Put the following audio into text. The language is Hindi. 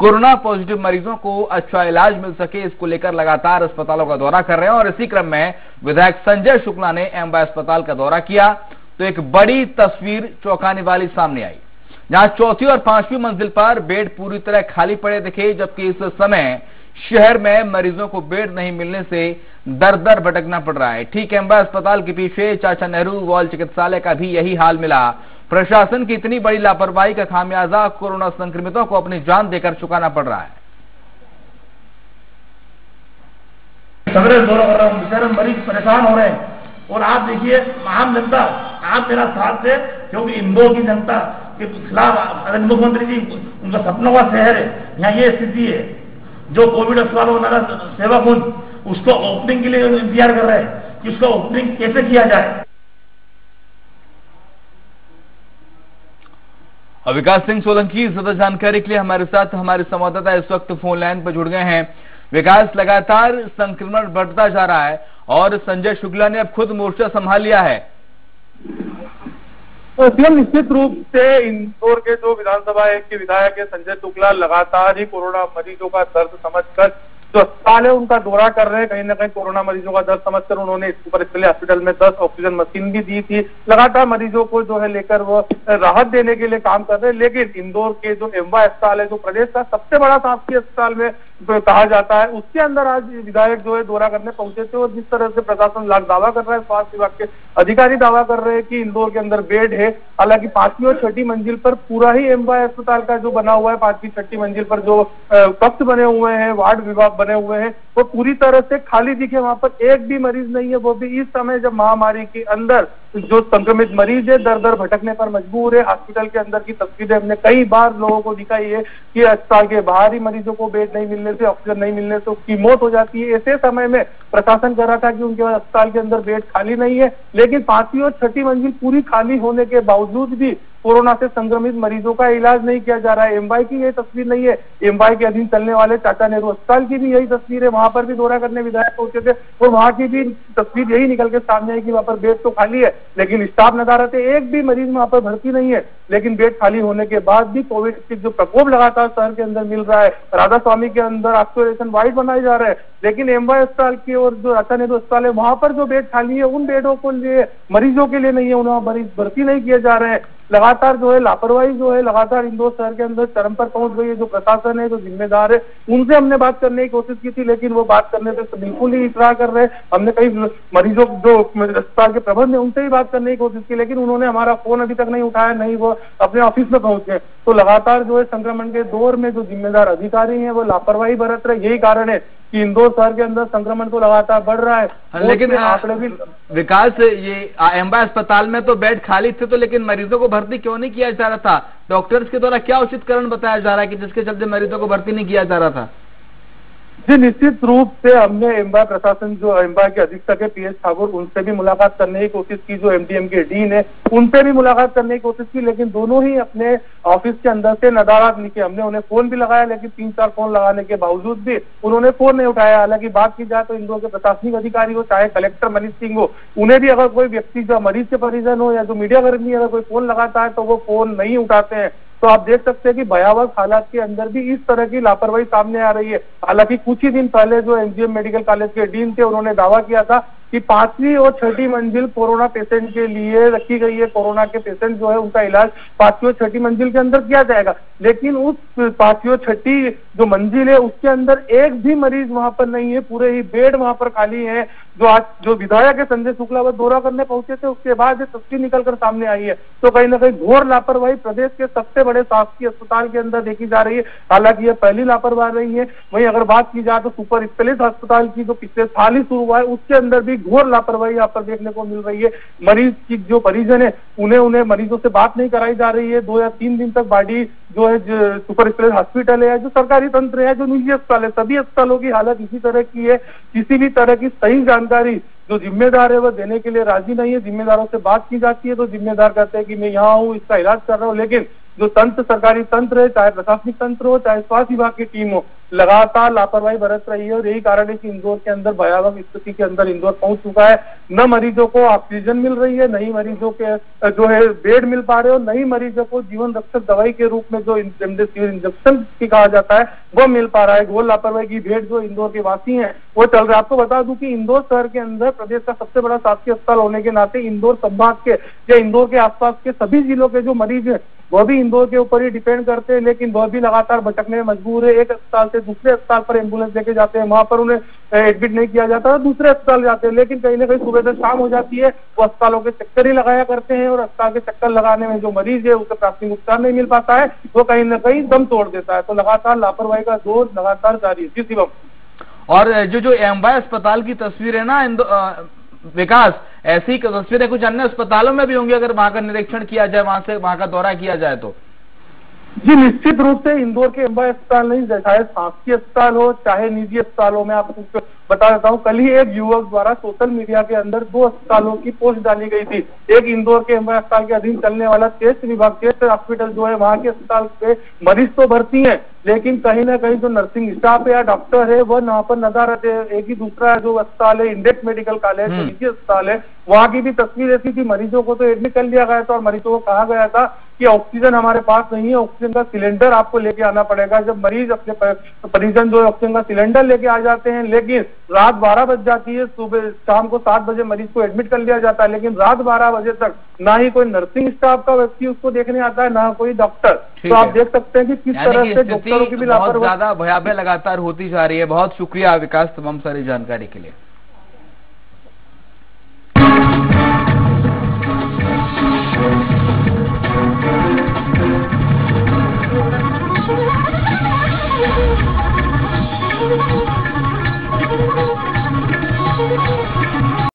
कोरोना पॉजिटिव मरीजों को अच्छा इलाज मिल सके, इसको लेकर लगातार अस्पतालों का दौरा कर रहे हैं। और इसी क्रम में विधायक संजय शुक्ला ने एमवाय अस्पताल का दौरा किया तो एक बड़ी तस्वीर चौंकाने वाली सामने आई, जहां चौथी और पांचवी मंजिल पर बेड पूरी तरह खाली पड़े दिखे, जबकि इस समय शहर में मरीजों को बेड नहीं मिलने से दर-दर भटकना पड़ रहा है। ठीक एमवाय अस्पताल के पीछे चाचा नेहरू वॉल चिकित्सालय का भी यही हाल मिला। प्रशासन की इतनी बड़ी लापरवाही का खामियाजा कोरोना संक्रमितों को अपनी जान देकर चुकाना पड़ रहा है। बेचारे मरीज परेशान हो रहे हैं और आप देखिए आम जनता, आप मेरा साथ है क्योंकि इंदौर की जनता के खिलाफ मुख्यमंत्री जी उनका सपनों का शहर है। यहाँ ये स्थिति है, जो कोविड अस्पताल वाला सेवा कुंज उसको ओपनिंग के लिए इंतजार कर रहे हैं कि उसका ओपनिंग कैसे किया जाए। विकास सिंह सोलंकी ज्यादा जानकारी के लिए हमारे साथ हमारे संवाददाता इस वक्त फोन लाइन पर जुड़ गए हैं। विकास, लगातार संक्रमण बढ़ता जा रहा है और संजय शुक्ला ने अब खुद मोर्चा संभाल लिया है। तो निश्चित रूप से इंदौर के जो विधानसभा के विधायक है संजय शुक्ला लगातार ही कोरोना मरीजों का दर्द समझकर जो अस्पताल है उनका दौरा कर रहे हैं। कहीं ना कहीं कोरोना मरीजों का दर्द समझकर उन्होंने इसके ऊपर इसके लिए हॉस्पिटल में 10 ऑक्सीजन मशीन भी दी थी। लगातार मरीजों को जो है लेकर वो राहत देने के लिए काम कर रहे हैं। लेकिन इंदौर के जो एमवाय अस्पताल है, जो प्रदेश का सबसे बड़ा शासकीय अस्पताल में कहा जाता है, उसके अंदर आज विधायक जो है दौरा करने पहुंचे थे और जिस तरह से प्रशासन दावा कर रहा है, स्वास्थ्य विभाग के अधिकारी दावा कर रहे हैं कि इंदौर के अंदर बेड है। हालांकि पांचवी और छठी मंजिल पर पूरा ही एमवाय अस्पताल का जो बना हुआ है, पांचवी छठी मंजिल पर जो कक्ष बने हुए हैं, वार्ड विभाग बने हुए हैं, वो पूरी तरह से खाली दिखे। वहां पर एक भी मरीज नहीं है, वो भी इस समय जब महामारी के अंदर जो संक्रमित मरीज है दर दर भटकने पर मजबूर है। हॉस्पिटल के अंदर की तस्वीरें हमने कई बार लोगों को दिखाई है कि अस्पताल के बाहर ही मरीजों को बेड नहीं मिलने से, ऑक्सीजन नहीं मिलने से उसकी मौत हो जाती है। ऐसे समय में प्रशासन कह रहा था कि उनके अस्पताल के अंदर बेड खाली नहीं है, लेकिन पांचवी और छठी मंजिल पूरी खाली होने के बावजूद भी कोरोना से संक्रमित मरीजों का इलाज नहीं किया जा रहा है। एमवाय की यही तस्वीर नहीं है, एमवाय के अधीन चलने वाले चाचा नेहरू अस्पताल की भी यही तस्वीर है। वहां पर भी दौरा करने विधायक पहुंचे थे और वहां की भी तस्वीर यही निकल के सामने आई कि वहां पर बेड तो खाली है लेकिन स्टाफ नदारत है, एक भी मरीज वहां पर भर्ती नहीं है। लेकिन बेड खाली होने के बाद भी कोविड के जो प्रकोप लगातार शहर के अंदर मिल रहा है, राधा स्वामी के अंदर आइसोलेशन वार्ड बनाए जा रहे हैं, लेकिन एमवाय अस्पताल की और जो चाचा नेहरू अस्पताल है वहां पर जो बेड खाली है उन बेडों को लिए मरीजों के लिए नहीं है, उन्हें मरीज भर्ती नहीं किए जा रहे हैं। लगातार जो है लापरवाही जो है लगातार इंदौर शहर के अंदर चरम पर पहुंच गई है। जो प्रशासन है, जो जिम्मेदार है, उनसे हमने बात करने की कोशिश की थी लेकिन वो बात करने से बिल्कुल ही इकरार कर रहे हैं। हमने कई मरीजों जो अस्पताल के प्रबंध है उनसे ही बात करने की कोशिश की लेकिन उन्होंने हमारा फोन अभी तक नहीं उठाया, नहीं वो अपने ऑफिस में पहुंचे। तो लगातार जो है संक्रमण के दौर में जो जिम्मेदार अधिकारी है वो लापरवाही बरत रहे, यही कारण है कि इंदौर शहर के अंदर संक्रमण तो लगातार बढ़ रहा है। लेकिन आंकड़े भी विकास, ये एमवाय अस्पताल में तो बेड खाली थे तो लेकिन मरीजों को भर्ती क्यों नहीं किया जा रहा था? डॉक्टर्स के द्वारा क्या उचित कारण बताया जा रहा है कि जिसके चलते मरीजों को भर्ती नहीं किया जा रहा था? जी, निश्चित रूप से हमने एमवाय प्रशासन जो एमवाय के अधीक्षक है पी ठाकुर, उनसे भी मुलाकात करने की कोशिश की, जो एमडीएम के डीन है उनसे भी मुलाकात करने की कोशिश की लेकिन दोनों ही अपने ऑफिस के अंदर से नदारत निकले। हमने उन्हें फोन भी लगाया लेकिन 3-4 फोन लगाने के बावजूद भी उन्होंने फोन नहीं उठाया। हालांकि बात की जाए तो इंदौर के प्रशासनिक अधिकारी हो, चाहे कलेक्टर मनीष सिंह हो, उन्हें भी अगर कोई व्यक्ति जो मरीज के परिजन हो या जो मीडिया कर्मी अगर कोई फोन लगाता है तो वो फोन नहीं उठाते हैं। तो आप देख सकते हैं कि भयावह हालात के अंदर भी इस तरह की लापरवाही सामने आ रही है। हालांकि कुछ ही दिन पहले जो एनजीएम मेडिकल कॉलेज के डीन थे उन्होंने दावा किया था कि पांचवी और छठी मंजिल कोरोना पेशेंट के लिए रखी गई है, कोरोना के पेशेंट जो है उनका इलाज पांचवी और छठी मंजिल के अंदर किया जाएगा, लेकिन उस पांचवी और छठी जो मंजिल है उसके अंदर एक भी मरीज वहां पर नहीं है, पूरे ही बेड वहां पर खाली है। जो आज जो विधायक है संजय शुक्ला वो दौरा करने पहुंचे थे उसके बाद ये तस्वीर निकलकर सामने आई है। तो कहीं ना कहीं घोर लापरवाही प्रदेश के सबसे बड़े शासकीय अस्पताल के अंदर देखी जा रही है। हालांकि ये पहली लापरवाही नहीं है। वहीं अगर बात की जाए तो सुपर स्पेशलिस्ट अस्पताल की जो पिछले साल ही शुरू हुआ है उसके अंदर भी घोर लापरवाही यहाँ पर देखने को मिल रही है। मरीज की जो परिजन है उन्हें मरीजों से बात नहीं कराई जा रही है। 2 या 3 दिन तक बाडी जो है सुपर स्पेशलिस्ट हॉस्पिटल है, जो सरकारी तंत्र है, जो निजी अस्पताल है, सभी अस्पतालों की हालत इसी तरह की है। किसी भी तरह की सही जानकारी जो जिम्मेदार है वह देने के लिए राजी नहीं है। जिम्मेदारों से बात की जाती है तो जिम्मेदार कहते हैं कि मैं यहाँ हूँ, इसका इलाज कर रहा हूँ, लेकिन जो तंत्र सरकारी तंत्र है, चाहे प्रशासनिक तंत्र हो, चाहे स्वास्थ्य विभाग की टीम हो, लगातार लापरवाही बरत रही है और यही कारण है कि इंदौर के अंदर भयावह स्थिति के अंदर इंदौर पहुंच चुका है। न मरीजों को ऑक्सीजन मिल रही है, न ही मरीजों के जो है बेड मिल पा रहे हो, न ही मरीजों को जीवन रक्षक दवाई के रूप में जो रेमडेसिविर इंजेक्शन की कहा जाता है वो मिल पा रहा है। वो लापरवाही की भेंट जो इंदौर के वासी है वो चल रहा है। आपको बता दूं कि इंदौर शहर के अंदर प्रदेश का सबसे बड़ा शासकीय अस्पताल होने के नाते इंदौर संभाग के या इंदौर के आसपास के सभी जिलों के जो मरीज है वो भी इंदौर के ऊपर ही डिपेंड करते हैं, लेकिन वो भी लगातार भटकने में मजबूर है। एक अस्पताल से दूसरे अस्पताल पर एम्बुलेंस लेके जाते हैं, वहां पर उन्हें एडमिट नहीं किया जाता, दूसरे अस्पताल जाते हैं, लेकिन कहीं ना कहीं सुबह से शाम हो जाती है, वो अस्पतालों के चक्कर ही लगाया करते हैं और अस्पताल के चक्कर लगाने में जो मरीज है उसे प्राथमिक उपचार नहीं मिल पाता है, वो कहीं ना कहीं दम तोड़ देता है। तो लगातार लापरवाही का दौर लगातार जारी है। जी शिवम, और जो एमवाय अस्पताल की तस्वीर है ना विकास, ऐसी तस्वीरें कुछ अन्य अस्पतालों में भी होंगी अगर वहां का निरीक्षण किया जाए, वहां से वहां का दौरा किया जाए तो। जी निश्चित रूप से इंदौर के एमवाय अस्पताल नहीं, चाहे शासकीय अस्पताल हो चाहे निजी अस्पतालों में, आप बता देता हूँ कल ही एक युवक द्वारा सोशल मीडिया के अंदर दो अस्पतालों की पोस्ट डाली गई थी। एक इंदौर के एमवाय अस्पताल के अधीन चलने वाला चेस्ट विभाग, चेस्ट हॉस्पिटल जो है वहाँ के अस्पताल पे मरीज तो भर्ती है, लेकिन कहीं ना कहीं जो नर्सिंग स्टाफ है या डॉक्टर है वो यहाँ पर नजर आते हैं। एक ही दूसरा जो अस्पताल है इंडेक्स मेडिकल कॉलेज जो निजी अस्पताल है वहाँ की भी तस्वीर ऐसी थी, मरीजों को तो एडमिट कर लिया गया था और मरीजों को कहा गया था कि ऑक्सीजन हमारे पास नहीं है, ऑक्सीजन का सिलेंडर आपको लेके आना पड़ेगा। जब मरीज अपने परिजन जो है ऑक्सीजन का सिलेंडर लेके आ जाते हैं, लेकिन रात 12 बज जाती है, सुबह शाम को 7 बजे मरीज को एडमिट कर लिया जाता है, लेकिन रात 12 बजे तक ना ही कोई नर्सिंग स्टाफ का व्यक्ति उसको देखने आता है, ना कोई डॉक्टर। तो आप देख सकते हैं कि किस तरह से डॉक्टरों की भी लापरवाही ज्यादा भयावह लगातार होती जा रही है। बहुत शुक्रिया विकास तमाम सारी जानकारी के लिए।